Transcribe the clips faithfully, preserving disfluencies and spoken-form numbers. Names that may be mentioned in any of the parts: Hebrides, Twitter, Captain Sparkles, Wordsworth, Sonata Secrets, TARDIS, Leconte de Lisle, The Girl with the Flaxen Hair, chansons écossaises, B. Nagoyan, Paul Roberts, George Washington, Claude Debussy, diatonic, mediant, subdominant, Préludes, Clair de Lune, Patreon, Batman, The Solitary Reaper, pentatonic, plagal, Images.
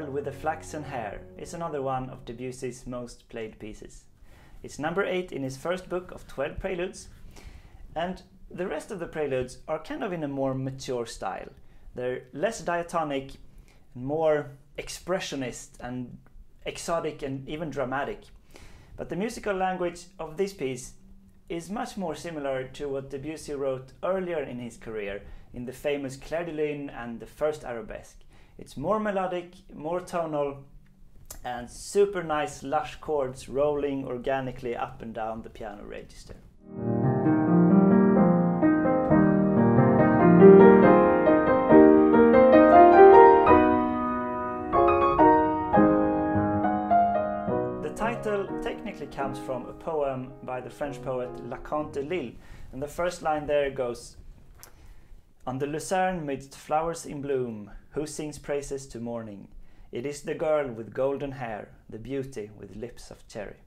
Girl with the Flaxen Hair is another one of Debussy's most played pieces. It's number eight in his first book of twelve preludes, and the rest of the preludes are kind of in a more mature style. They're less diatonic, more expressionist and exotic and even dramatic. But the musical language of this piece is much more similar to what Debussy wrote earlier in his career, in the famous Clair de Lune and the first arabesque. It's more melodic, more tonal, and super nice lush chords rolling organically up and down the piano register. Comes from a poem by the French poet Leconte de Lisle, and the first line there goes, "On the lucerne midst flowers in bloom, who sings praises to morning? It is the girl with golden hair, the beauty with lips of cherry."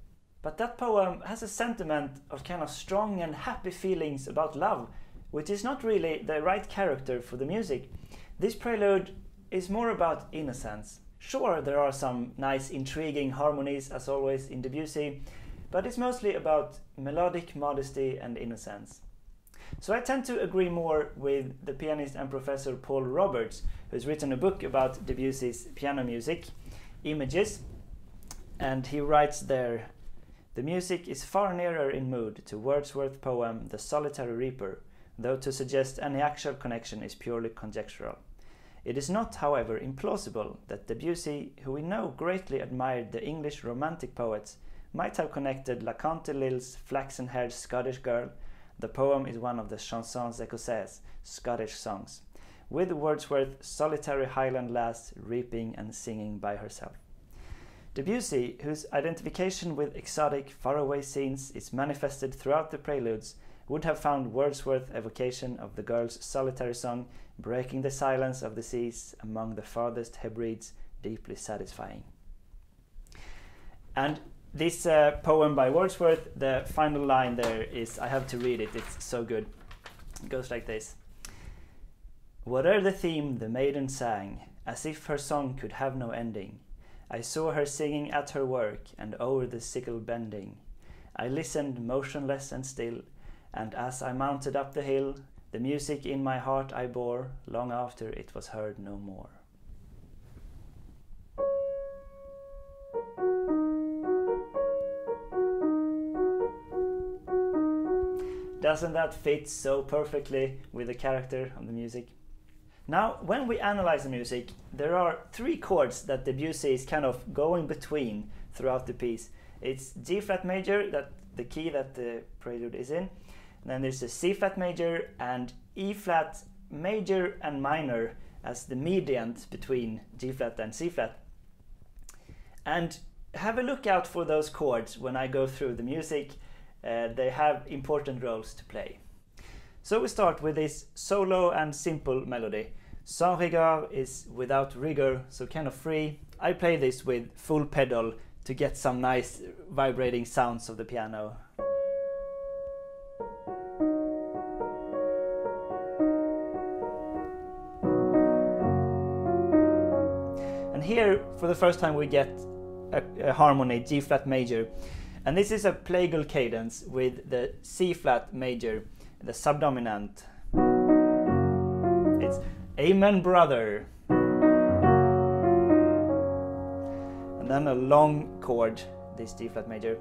But that poem has a sentiment of kind of strong and happy feelings about love, which is not really the right character for the music. This prelude is more about innocence. Sure, there are some nice intriguing harmonies as always in Debussy, but it's mostly about melodic modesty and innocence. So I tend to agree more with the pianist and professor Paul Roberts, who's written a book about Debussy's piano music, Images, and he writes there, "The music is far nearer in mood to Wordsworth's poem The Solitary Reaper, though to suggest any actual connection is purely conjectural. It is not, however, implausible that Debussy, who we know greatly admired the English Romantic poets, might have connected Leconte de Lisle's flaxen-haired Scottish girl" — the poem is one of the chansons écossaises, Scottish songs — "with Wordsworth's solitary Highland lass reaping and singing by herself." Debussy, whose identification with exotic, faraway scenes is manifested throughout the preludes, would have found Wordsworth's evocation of the girl's solitary song, breaking the silence of the seas among the farthest Hebrides, deeply satisfying. And this uh, poem by Wordsworth, the final line there is — I have to read it, it's so good. It goes like this. "Whate'er the theme, the maiden sang, as if her song could have no ending. I saw her singing at her work, and o'er the sickle bending. I listened motionless and still, and as I mounted up the hill, the music in my heart I bore, long after it was heard no more." Doesn't that fit so perfectly with the character of the music? Now, when we analyze the music, there are three chords that Debussy is kind of going between throughout the piece. It's G flat major, that the key that the prelude is in. Then there's a C flat major and E flat major and minor as the median between G flat and C flat. And have a look out for those chords when I go through the music. Uh, they have important roles to play. So we start with this solo and simple melody. Sans rigueur is without rigor, so kind of free. I play this with full pedal to get some nice vibrating sounds of the piano. And here, for the first time, we get a, a harmony, G flat major. And this is a plagal cadence with the C flat major, the subdominant. It's "Amen, brother." And then a long chord, this D flat major.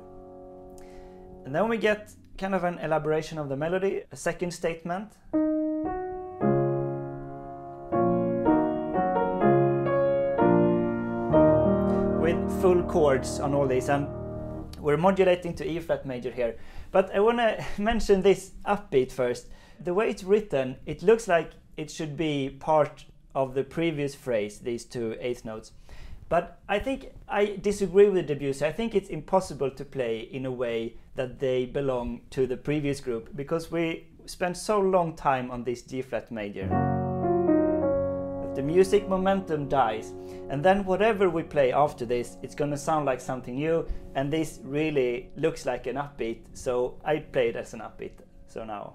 And then we get kind of an elaboration of the melody, a second statement. With full chords on all these, and we're modulating to E flat major here. But I want to mention this upbeat first. The way it's written, it looks like it should be part of the previous phrase, these two eighth notes. But I think I disagree with Debussy. I think it's impossible to play in a way that they belong to the previous group, because we spent so long time on this G flat major. The music momentum dies, and then whatever we play after this, it's gonna sound like something new, and this really looks like an upbeat, so I play it as an upbeat. So now.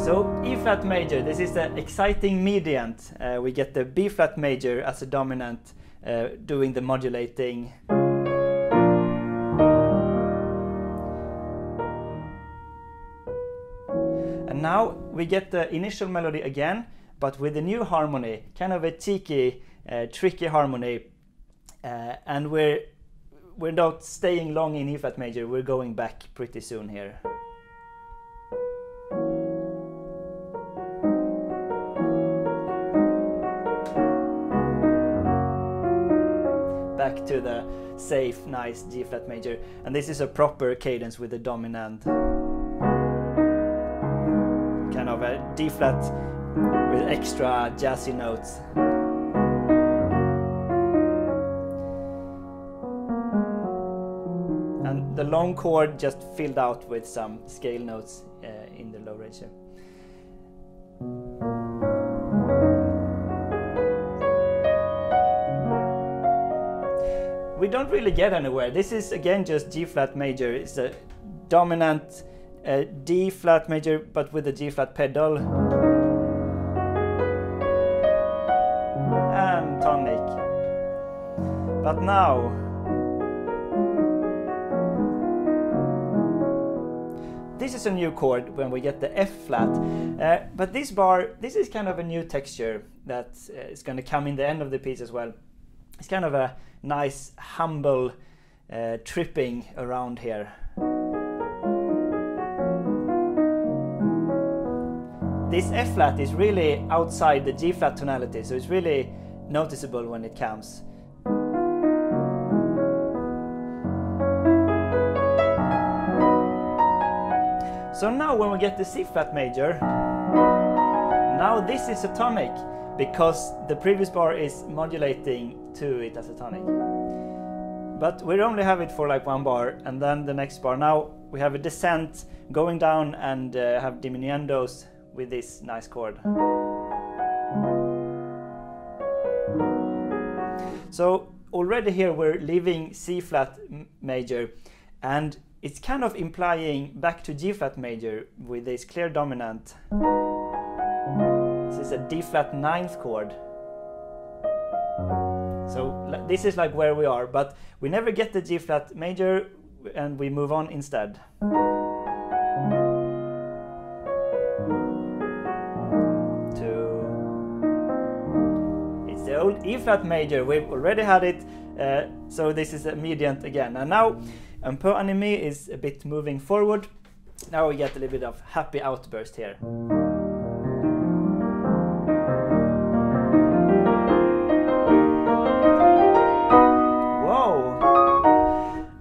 So B-flat major, this is an exciting mediant. Uh, we get the B-flat major as a dominant uh, doing the modulating. And now we get the initial melody again, but with a new harmony, kind of a cheeky, uh, tricky harmony. Uh, and we're, we're not staying long in E-flat major, we're going back pretty soon here. Back to the safe, nice G-flat major. And this is a proper cadence with the dominant. Kind of a D-flat with extra jazzy notes. And the long chord just filled out with some scale notes uh, in the low ratio. We don't really get anywhere. This is again just G-flat major. It's a dominant uh, D-flat major, but with a G-flat pedal. And tonic. But now... this is a new chord when we get the F-flat. Uh, but this bar, this is kind of a new texture that uh, is going to come in the end of the piece as well. It's kind of a nice, humble uh, tripping around here. This F-flat is really outside the G-flat tonality, so it's really noticeable when it comes. So now when we get the C-flat major, now this is a tonic, because the previous bar is modulating to it as a tonic. But we only have it for like one bar, and then the next bar. Now we have a descent going down and uh, have diminuendos with this nice chord. So already here we're leaving C-flat major, and it's kind of implying back to G-flat major with this clear dominant. This is a D-flat ninth chord. So this is like where we are, but we never get the G-flat major and we move on instead. To... it's the old E-flat major, we've already had it, uh, so this is a mediant again. And now Un peu animé is a bit moving forward. Now we get a little bit of happy outburst here.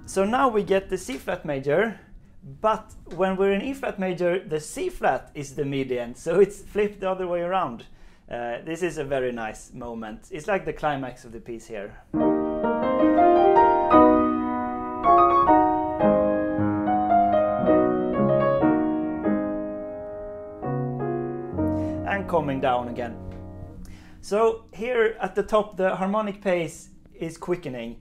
So now we get the C-flat major, but when we're in E-flat major, the C-flat is the median, so it's flipped the other way around. Uh, this is a very nice moment. It's like the climax of the piece here. And coming down again. So here at the top, the harmonic pace is quickening.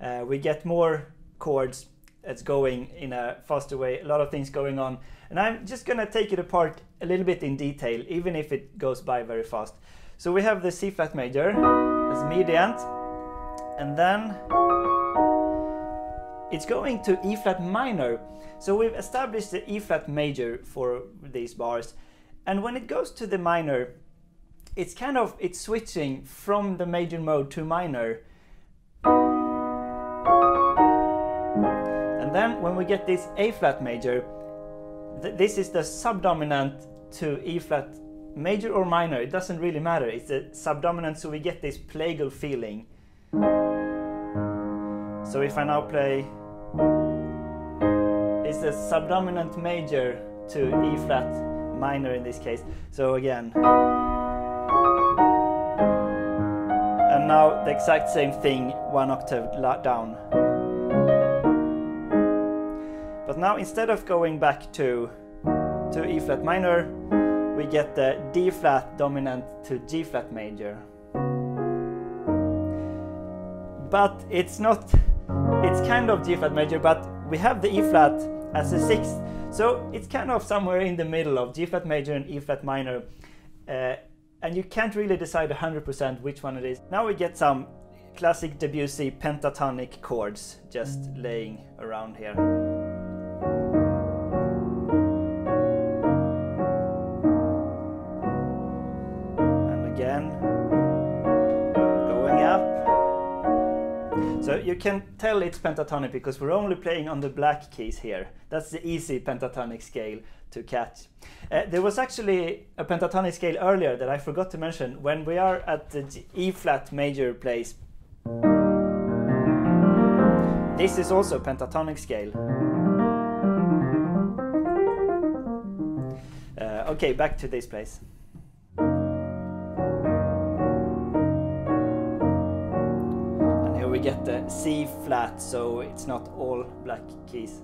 Uh, we get more chords, it's going in a faster way, a lot of things going on, and I'm just gonna take it apart a little bit in detail, even if it goes by very fast. So we have the C-flat major as mediant, and then it's going to E-flat minor. So we've established the E-flat major for these bars, and when it goes to the minor, it's kind of it's switching from the major mode to minor. And then when we get this A-flat major, th this is the subdominant to E-flat major or minor, it doesn't really matter, it's a subdominant, so we get this plagal feeling. So if I now play, it's a subdominant major to E-flat minor in this case, so again. And now the exact same thing, one octave down. But now instead of going back to, to E-flat minor, we get the D-flat dominant to G-flat major. But it's not, it's kind of G-flat major, but we have the E-flat as a sixth, So it's kind of somewhere in the middle of G flat major and E flat minor, uh, and you can't really decide one hundred percent which one it is. Now we get some classic Debussy pentatonic chords just laying around here. And again, going up. So you can tell it's pentatonic because we're only playing on the black keys here. That's the easy pentatonic scale to catch. Uh, there was actually a pentatonic scale earlier that I forgot to mention. When we are at the E flat major place, this is also pentatonic scale. Uh, okay, back to this place. And here we get the C flat, so it's not all black keys.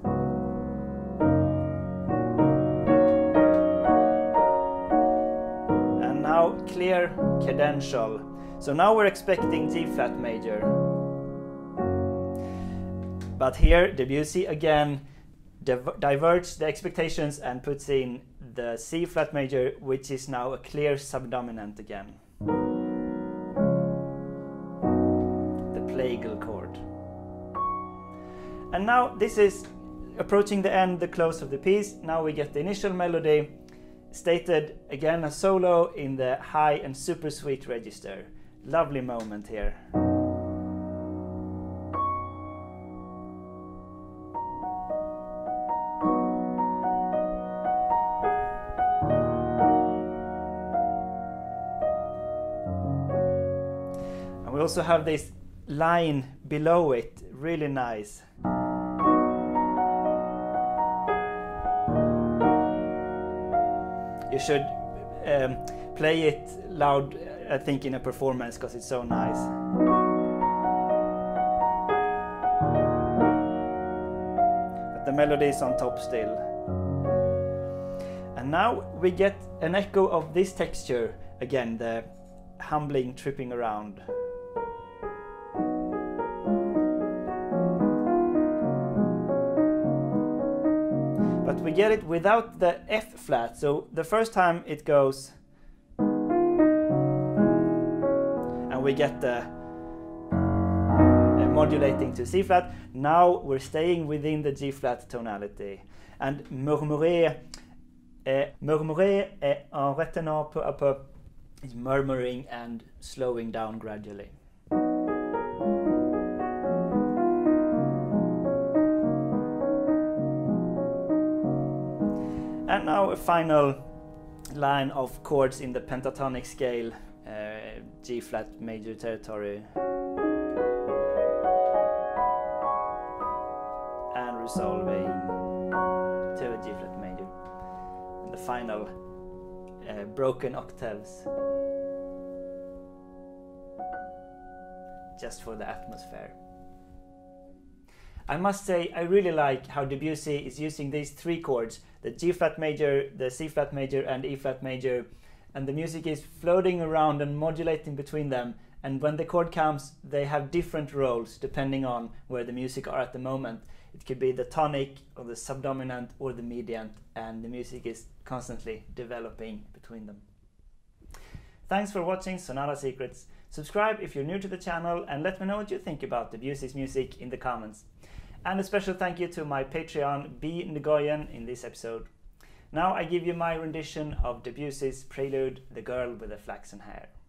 And now clear cadential. So now we're expecting G flat major. But here, Debussy again diverges the expectations and puts in the C flat major, which is now a clear subdominant again. The plagal chord. And now this is approaching the end, the close of the piece. Now we get the initial melody, stated again a solo in the high and super sweet register. Lovely moment here. Also have this line below it, really nice. You should um, play it loud, I think, in a performance because it's so nice. But the melody is on top still. And now we get an echo of this texture again, the humbling tripping around. We get it without the F flat, so the first time it goes, and we get the uh, modulating to C flat. Now we're staying within the G flat tonality, and murmurer, uh, murmurer et en retenant peu à peu is murmuring and slowing down gradually. And now a final line of chords in the pentatonic scale, uh, G flat major territory, and resolving to a G flat major, and the final uh, broken octaves, just for the atmosphere. I must say, I really like how Debussy is using these three chords, the G flat major, the C flat major, and E flat major, and the music is floating around and modulating between them, and when the chord comes, they have different roles depending on where the music are at the moment. It could be the tonic, or the subdominant, or the mediant, and the music is constantly developing between them. Thanks for watching Sonata Secrets. Subscribe if you're new to the channel, and let me know what you think about Debussy's music in the comments. And a special thank you to my Patreon B. Nagoyan in this episode. Now I give you my rendition of Debussy's prelude, The Girl with the Flaxen Hair.